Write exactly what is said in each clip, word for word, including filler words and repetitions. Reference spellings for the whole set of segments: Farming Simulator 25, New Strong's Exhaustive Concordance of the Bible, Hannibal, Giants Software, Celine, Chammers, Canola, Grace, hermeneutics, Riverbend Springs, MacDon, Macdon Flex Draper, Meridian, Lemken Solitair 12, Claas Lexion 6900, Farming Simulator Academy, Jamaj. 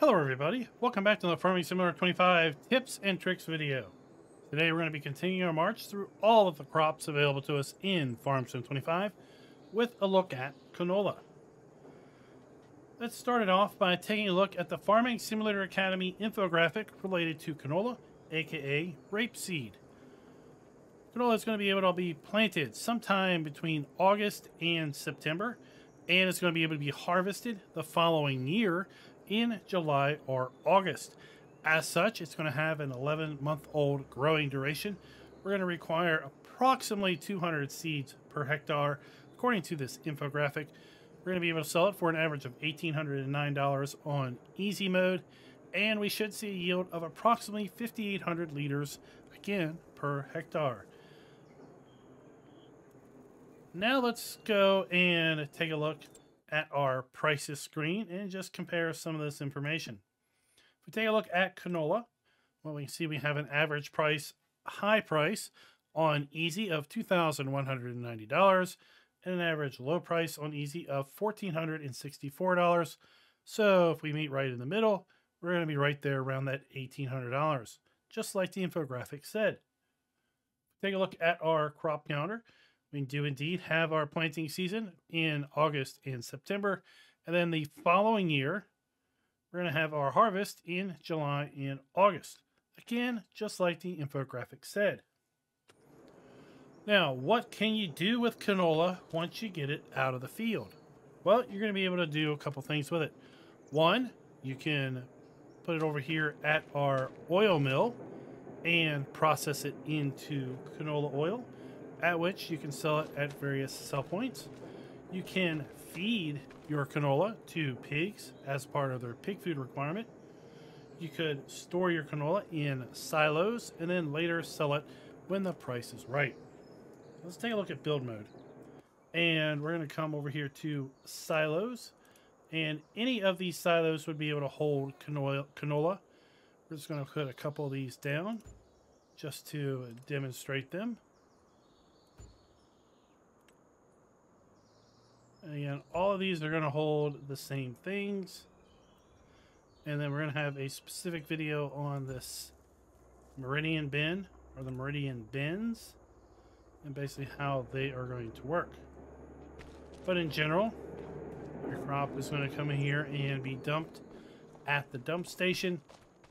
Hello everybody, welcome back to the Farming Simulator twenty-five tips and tricks video. Today we're going to be continuing our march through all of the crops available to us in Farm Sim twenty-five with a look at canola. Let's start it off by taking a look at the Farming Simulator Academy infographic related to canola, aka rapeseed. Canola is going to be able to be planted sometime between August and September, and it's going to be able to be harvested the following year in July or August. As such, it's going to have an eleven month old growing duration. We're going to require approximately two hundred seeds per hectare according to this infographic. We're going to be able to sell it for an average of one thousand eight hundred nine dollars on easy mode, and we should see a yield of approximately five thousand eight hundred liters again per hectare. Now let's go and take a look at our prices screen and just compare some of this information. If we take a look at canola, well, we can see we have an average price, high price on easy of two thousand one hundred ninety dollars and an average low price on easy of one thousand four hundred sixty-four dollars. So if we meet right in the middle, we're going to be right there around that one thousand eight hundred dollars, just like the infographic said. Take a look at our crop calendar. We do indeed have our planting season in August and September, and then the following year, we're going to have our harvest in July and August. Again, just like the infographic said. Now, what can you do with canola once you get it out of the field? Well, you're going to be able to do a couple things with it. One, you can put it over here at our oil mill and process it into canola oil, at which you can sell it at various sell points. You can feed your canola to pigs as part of their pig food requirement. You could store your canola in silos and then later sell it when the price is right. Let's take a look at build mode. And we're going to come over here to silos. And any of these silos would be able to hold canola. canola. We're just going to put a couple of these down just to demonstrate them. And again, all of these are going to hold the same things. And then we're going to have a specific video on this Meridian bin, or the Meridian bins, and basically how they are going to work. But in general, your crop is going to come in here and be dumped at the dump station.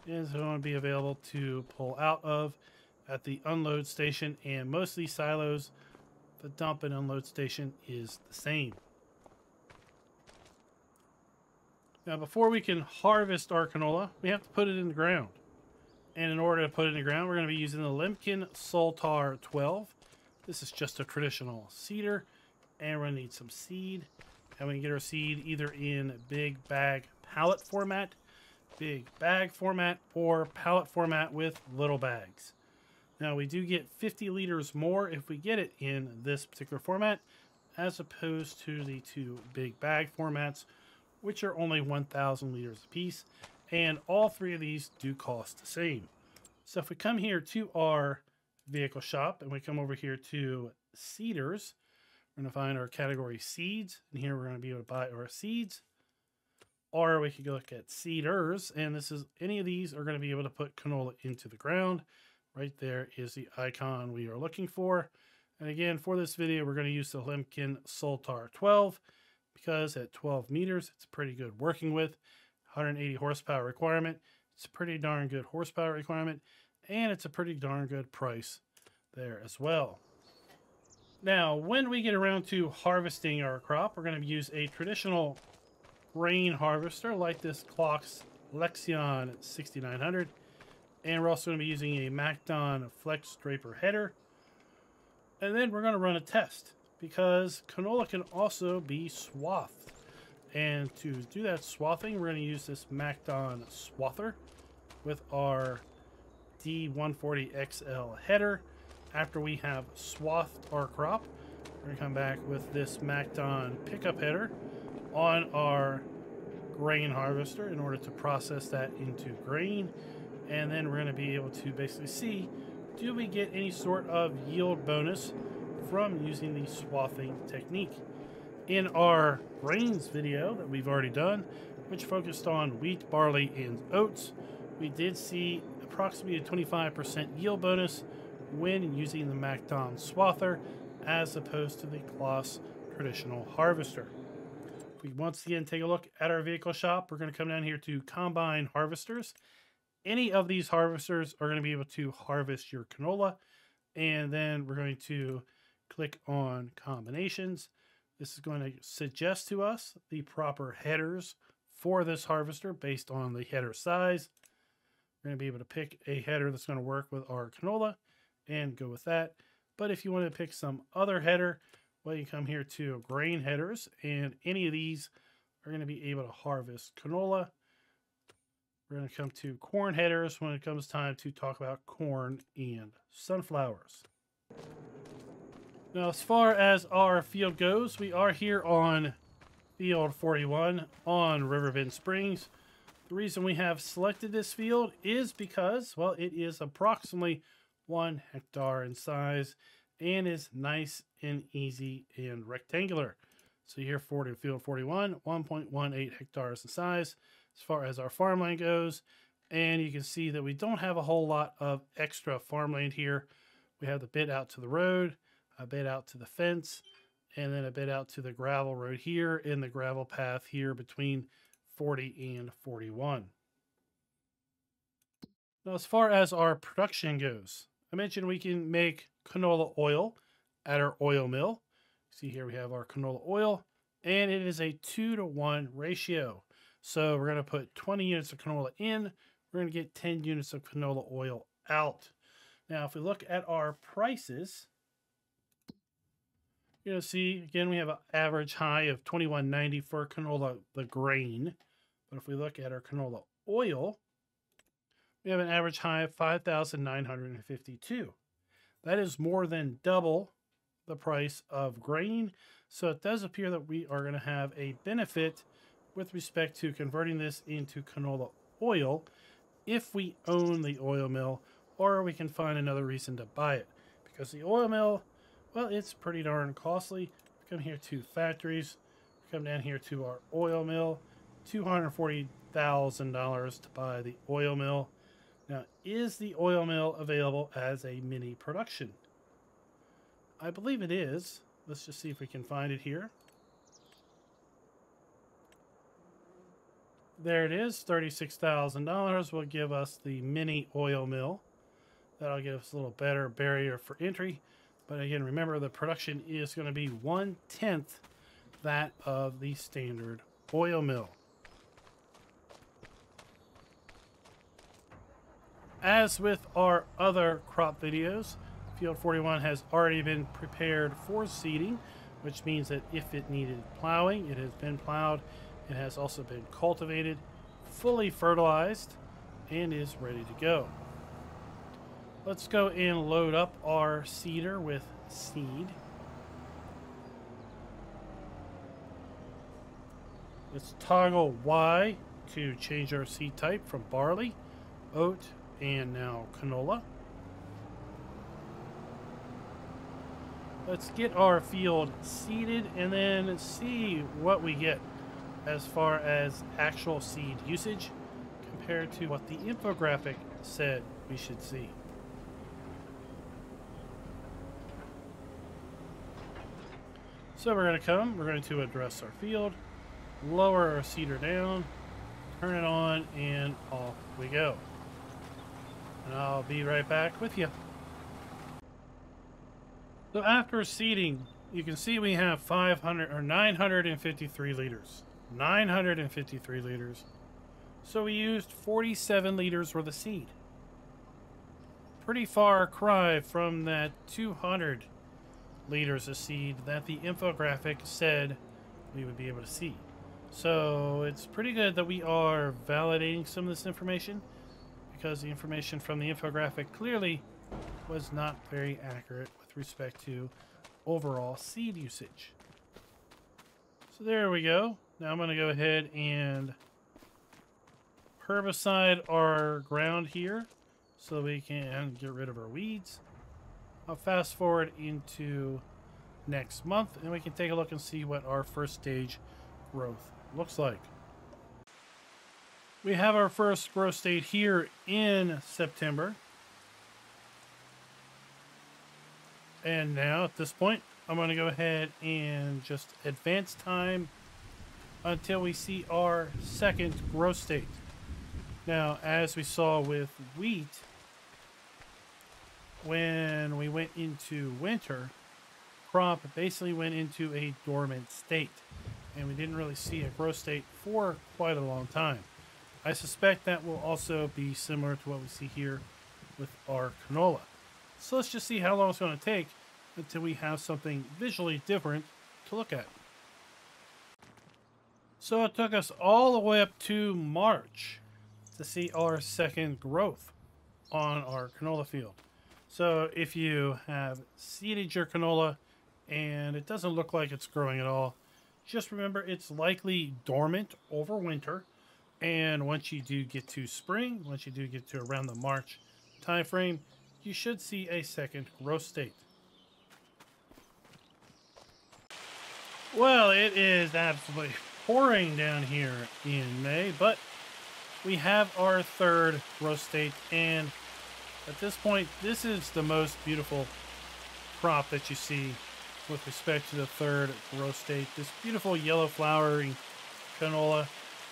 And it's going to be available to pull out of at the unload station. And most of these silos, the dump and unload station is the same. Now, before we can harvest our canola, we have to put it in the ground. And in order to put it in the ground, we're going to be using the Lemken Solitair twelve. This is just a traditional seeder. And we're going to need some seed. And we can get our seed either in big bag pallet format, big bag format, or pallet format with little bags. Now, we do get fifty liters more if we get it in this particular format, as opposed to the two big bag formats, which are only one thousand liters apiece, and all three of these do cost the same. So if we come here to our vehicle shop and we come over here to seeders, we're going to find our category seeds, and here we're going to be able to buy our seeds, or we could look at seeders, and this is any of these are going to be able to put canola into the ground. Right there is the icon we are looking for. And again, for this video, we're going to use the Lemken Solitair twelve, because at twelve meters, it's pretty good working with. one hundred eighty horsepower requirement. It's a pretty darn good horsepower requirement, and it's a pretty darn good price there as well. Now, when we get around to harvesting our crop, we're going to use a traditional grain harvester like this Claas Lexion sixty-nine hundred. And we're also going to be using a Macdon Flex Draper header. And then we're going to run a test, because canola can also be swathed. And to do that swathing, we're going to use this Macdon swather with our D one forty X L header. After we have swathed our crop, we're going to come back with this Macdon pickup header on our grain harvester in order to process that into grain. And then we're going to be able to basically see, do we get any sort of yield bonus from using the swathing technique? In our grains video that we've already done, which focused on wheat, barley, and oats. We did see approximately a twenty-five percent yield bonus when using the MacDon swather as opposed to the Claas traditional harvester. If we once again take a look at our vehicle shop, we're going to come down here to combine harvesters. Any of these harvesters are going to be able to harvest your canola, and then we're going to click on combinations. This is going to suggest to us the proper headers for this harvester based on the header size. We're going to be able to pick a header that's going to work with our canola and go with that. But if you want to pick some other header, well, you come here to grain headers, and any of these are going to be able to harvest canola. We're going to come to corn headers when it comes time to talk about corn and sunflowers. Now, as far as our field goes, we are here on field forty-one on Riverbend Springs. The reason we have selected this field is because, well, it is approximately one hectare in size and is nice and easy and rectangular. So here forward in field forty-one, one point one eight hectares in size as far as our farmland goes. And you can see that we don't have a whole lot of extra farmland here. We have the bit out to the road, a bit out to the fence, and then a bit out to the gravel road here and the gravel path here between forty and forty-one. Now, as far as our production goes, I mentioned we can make canola oil at our oil mill. See here we have our canola oil, and it is a two to one ratio. So we're going to put twenty units of canola in, we're going to get ten units of canola oil out. Now, if we look at our prices, you're going to see, again, we have an average high of twenty-one ninety for canola, the grain. But if we look at our canola oil, we have an average high of five thousand nine hundred fifty-two. That is more than double the price of grain. So it does appear that we are going to have a benefit with respect to converting this into canola oil if we own the oil mill, or we can find another reason to buy it. Because the oil mill, well, it's pretty darn costly. We come here to factories. We come down here to our oil mill. two hundred forty thousand dollars to buy the oil mill. Now, is the oil mill available as a mini production? I believe it is. Let's just see if we can find it here. There it is. thirty-six thousand dollars will give us the mini oil mill. That'll give us a little better barrier for entry. But again, remember the production is going to be one-tenth that of the standard oil mill. As with our other crop videos, Field forty-one has already been prepared for seeding, which means that if it needed plowing, it has been plowed. It has also been cultivated, fully fertilized, and is ready to go. Let's go and load up our seeder with seed. Let's toggle Y to change our seed type from barley, oat, and now canola. Let's get our field seeded and then see what we get as far as actual seed usage compared to what the infographic said we should see. So we're going to come, we're going to address our field, lower our seeder down, turn it on, and off we go. And I'll be right back with you. So after seeding, you can see we have five hundred or nine hundred fifty-three liters. nine hundred fifty-three liters. So we used forty-seven liters worth of seed. Pretty far cry from that two hundred liters of seed that the infographic said we would be able to see. So it's pretty good that we are validating some of this information, because the information from the infographic clearly was not very accurate with respect to overall seed usage. So there we go. Now I'm going to go ahead and herbicide our ground here so we can get rid of our weeds. I'll fast forward into next month and we can take a look and see what our first stage growth looks like. We have our first growth date here in September. And now at this point, I'm going to go ahead and just advance time until we see our second growth date. Now, as we saw with wheat, when we went into winter, crop basically went into a dormant state. And we didn't really see a growth state for quite a long time. I suspect that will also be similar to what we see here with our canola. So let's just see how long it's going to take until we have something visually different to look at. So it took us all the way up to March to see our second growth on our canola field. So if you have seeded your canola and it doesn't look like it's growing at all, just remember it's likely dormant over winter. And once you do get to spring, once you do get to around the March time frame, you should see a second growth state. Well, it is absolutely pouring down here in May, but we have our third growth state, and at this point, this is the most beautiful crop that you see with respect to the third growth state. This beautiful yellow flowering canola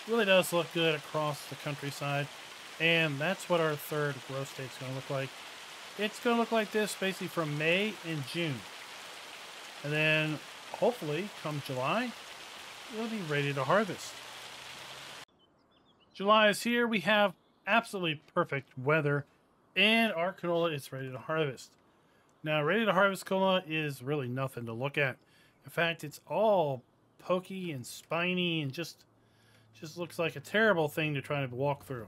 really does look good across the countryside, and that's what our third growth state is going to look like. It's going to look like this basically from May and June, and then hopefully come July we'll be ready to harvest. July is here, we have absolutely perfect weather, and our canola is ready to harvest. Now, ready to harvest canola is really nothing to look at. In fact, it's all pokey and spiny and just just looks like a terrible thing to try to walk through.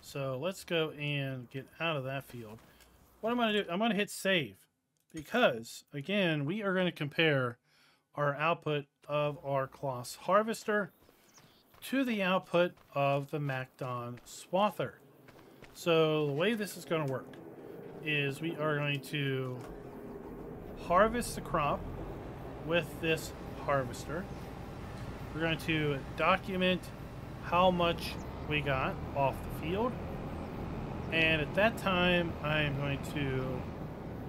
So let's go and get out of that field. What I'm going to do, I'm going to hit save, because again, we are going to compare our output of our Claas harvester to the output of the MacDon swather. So the way this is going to work is we are going to harvest the crop with this harvester. We're going to document how much we got off the field. And at that time, I am going to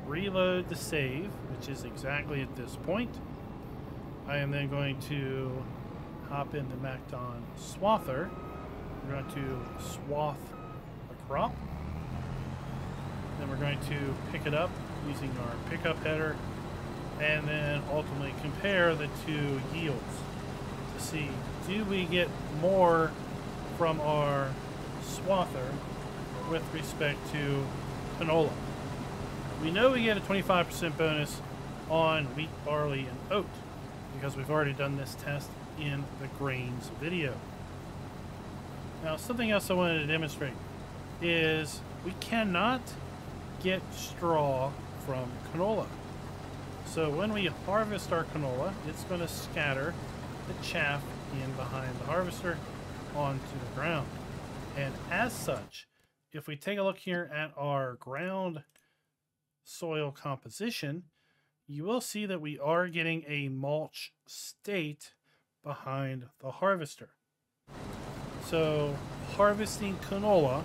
reload the save, which is exactly at this point. I am then going to hop in the MacDon swather. We're going to swath the crop. Then we're going to pick it up using our pickup header, and then ultimately compare the two yields to see, do we get more from our swather with respect to canola? We know we get a twenty-five percent bonus on wheat, barley, and oat because we've already done this test in the grains video. Now, something else I wanted to demonstrate is we cannot get straw from canola. So when we harvest our canola, it's going to scatter the chaff in behind the harvester onto the ground. And as such, if we take a look here at our ground soil composition, you will see that we are getting a mulch state behind the harvester. So harvesting canola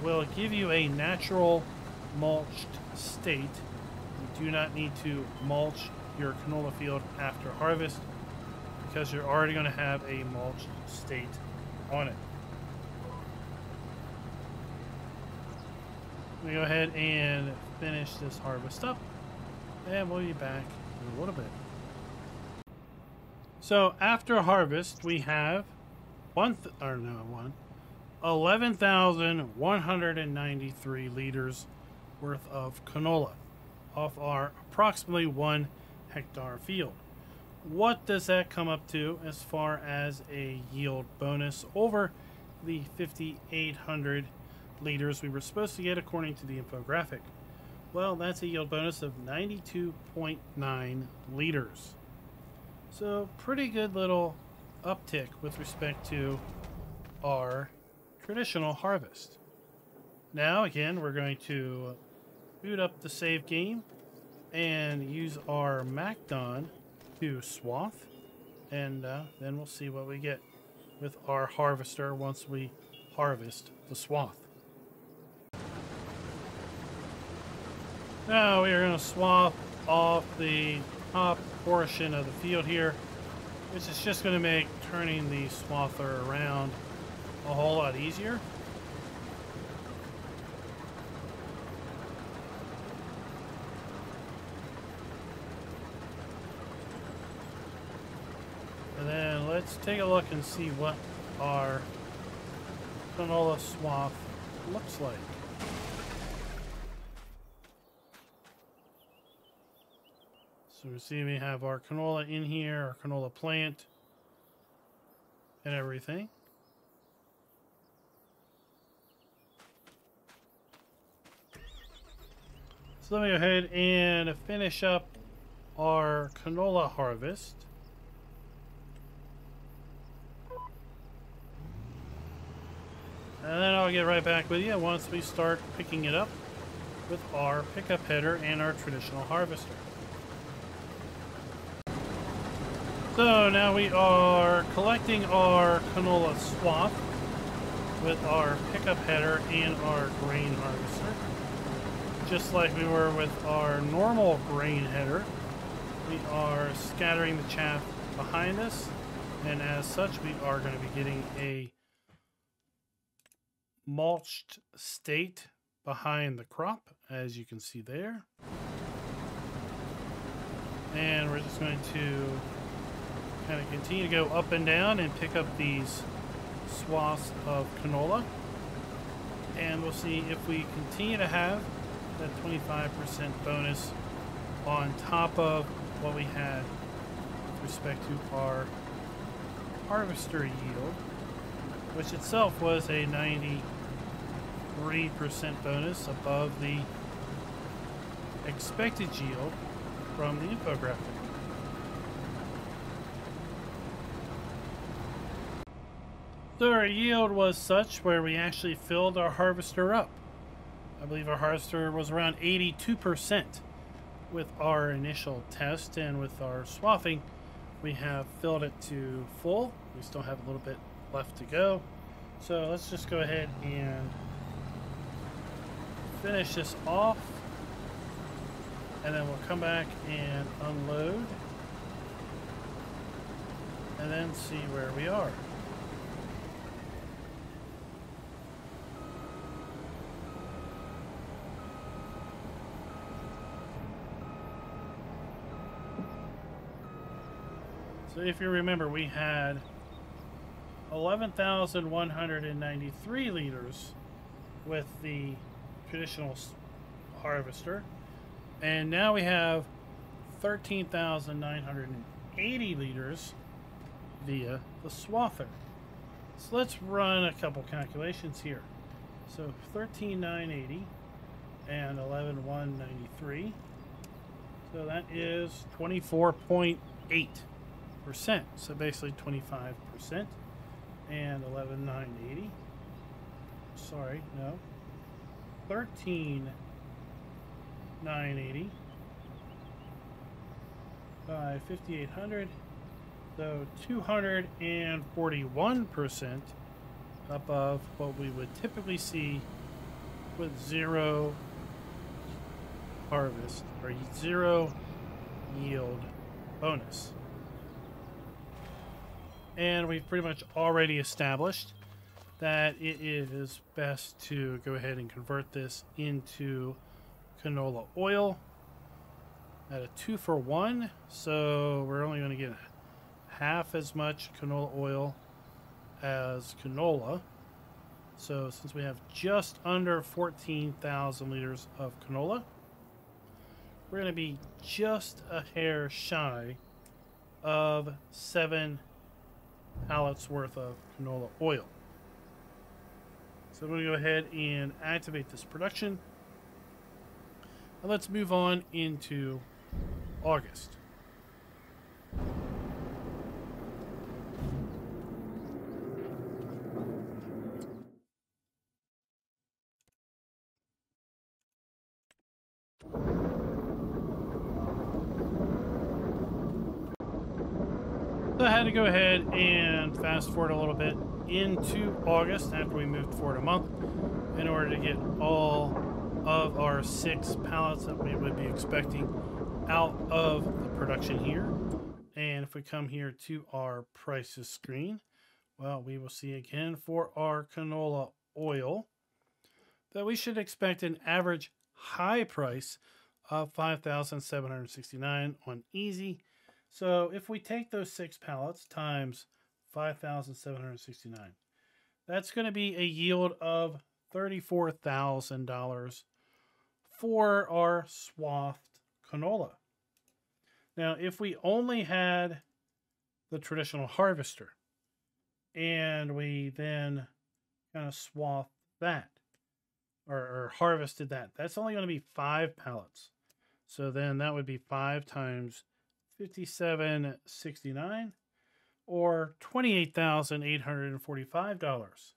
will give you a natural mulched state. You do not need to mulch your canola field after harvest because you're already going to have a mulched state on it. We go ahead and finish this harvest up, and we'll be back in a little bit. So after harvest, we have one th or no one eleven thousand one hundred and ninety-three liters worth of canola off our approximately one hectare field. What does that come up to as far as a yield bonus over the fifty-eight hundred? Liters we were supposed to get according to the infographic? Well, that's a yield bonus of ninety-two point nine liters. So pretty good little uptick with respect to our traditional harvest. Now again, we're going to boot up the save game and use our MacDon to swath, and uh, then we'll see what we get with our harvester once we harvest the swath. Now we are going to swath off the top portion of the field here, which is just going to make turning the swather around a whole lot easier. And then let's take a look and see what our canola swath looks like. So we see we have our canola in here, our canola plant, and everything. So let me go ahead and finish up our canola harvest. And then I'll get right back with you once we start picking it up with our pickup header and our traditional harvester. So now we are collecting our canola swath with our pickup header and our grain harvester. Just like we were with our normal grain header, we are scattering the chaff behind us, and as such we are going to be getting a mulched state behind the crop, as you can see there. And we're just going to kind of continue to go up and down and pick up these swaths of canola, and we'll see if we continue to have that twenty-five percent bonus on top of what we had with respect to our harvester yield, which itself was a ninety-three percent bonus above the expected yield from the infographic. So our yield was such where we actually filled our harvester up. I believe our harvester was around eighty-two percent with our initial test, and with our swathing we have filled it to full. We still have a little bit left to go. So let's just go ahead and finish this off, and then we'll come back and unload and then see where we are. So if you remember, we had eleven thousand one hundred ninety-three liters with the traditional harvester, and now we have thirteen thousand nine hundred eighty liters via the swather. So let's run a couple calculations here. So thirteen thousand nine hundred eighty and eleven thousand one hundred ninety-three, so that is twenty-four point eight percent, so basically twenty-five percent, and eleven thousand nine hundred eighty, sorry, no, thirteen thousand nine hundred eighty by fifty-eight hundred, so two hundred forty-one percent above what we would typically see with zero harvest or zero yield bonus. And we've pretty much already established that it is best to go ahead and convert this into canola oil at a two for one. So we're only going to get half as much canola oil as canola. So since we have just under fourteen thousand liters of canola, we're going to be just a hair shy of seven pallets worth of canola oil. So we're going to go ahead and activate this production, and let's move on into August. So I had to go ahead and fast forward a little bit into August after we moved forward a month in order to get all of our six pallets that we would be expecting out of the production here. And if we come here to our prices screen, well, we will see again for our canola oil that we should expect an average high price of five thousand seven hundred sixty-nine dollars on easy. So if we take those six pallets times five thousand seven hundred sixty-nine dollars, that's going to be a yield of thirty-four thousand dollars for our swathed canola. Now, if we only had the traditional harvester and we then kind of swathed that or, or harvested that, that's only going to be five pallets. So then that would be five times fifty-seven sixty-nine, or twenty-eight thousand eight hundred forty-five dollars,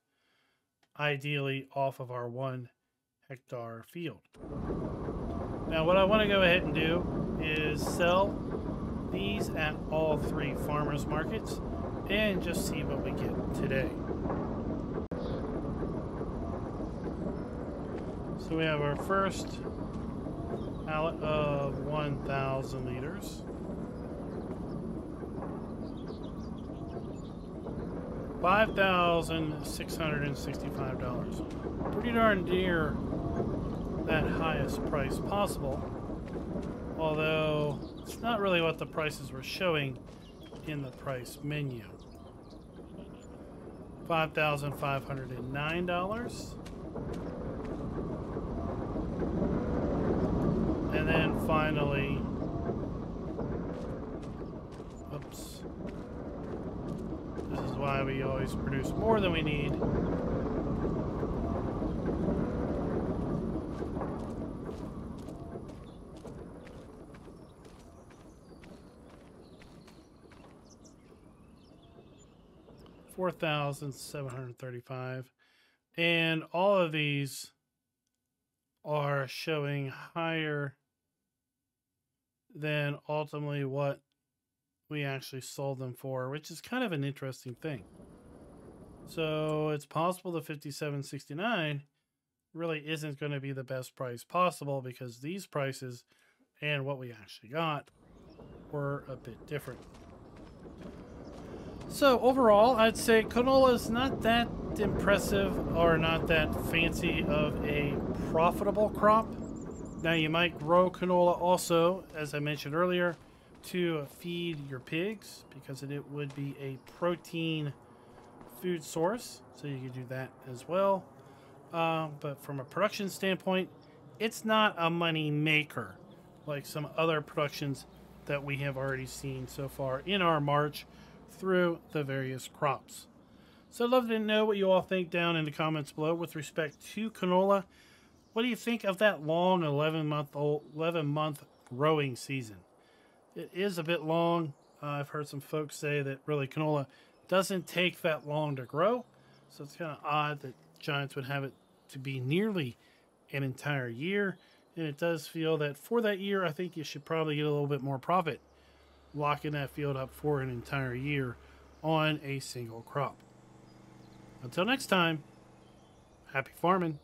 ideally off of our one hectare field. Now, what I want to go ahead and do is sell these at all three farmers markets and just see what we get today. So we have our first pallet of one thousand liters. five thousand six hundred sixty-five dollars. Pretty darn near that highest price possible, although it's not really what the prices were showing in the price menu. five thousand five hundred nine dollars. And then finally, oops, this is why we always produce more than we need. four thousand seven hundred thirty-five dollars. And all of these are showing higher than ultimately what we actually sold them for, which is kind of an interesting thing. So it's possible the fifty-seven sixty-nine really isn't going to be the best price possible, because these prices and what we actually got were a bit different. So overall, I'd say canola is not that impressive or not that fancy of a profitable crop. Now, you might grow canola also, as I mentioned earlier, to feed your pigs, because it would be a protein food source, so you could do that as well. Uh, but from a production standpoint, it's not a money maker like some other productions that we have already seen so far in our March through the various crops. So I'd love to know what you all think down in the comments below with respect to canola. What do you think of that long eleven month growing season? It is a bit long. Uh, I've heard some folks say that really canola doesn't take that long to grow. So it's kind of odd that Giants would have it to be nearly an entire year. And it does feel that for that year, I think you should probably get a little bit more profit locking that field up for an entire year on a single crop. Until next time, happy farming.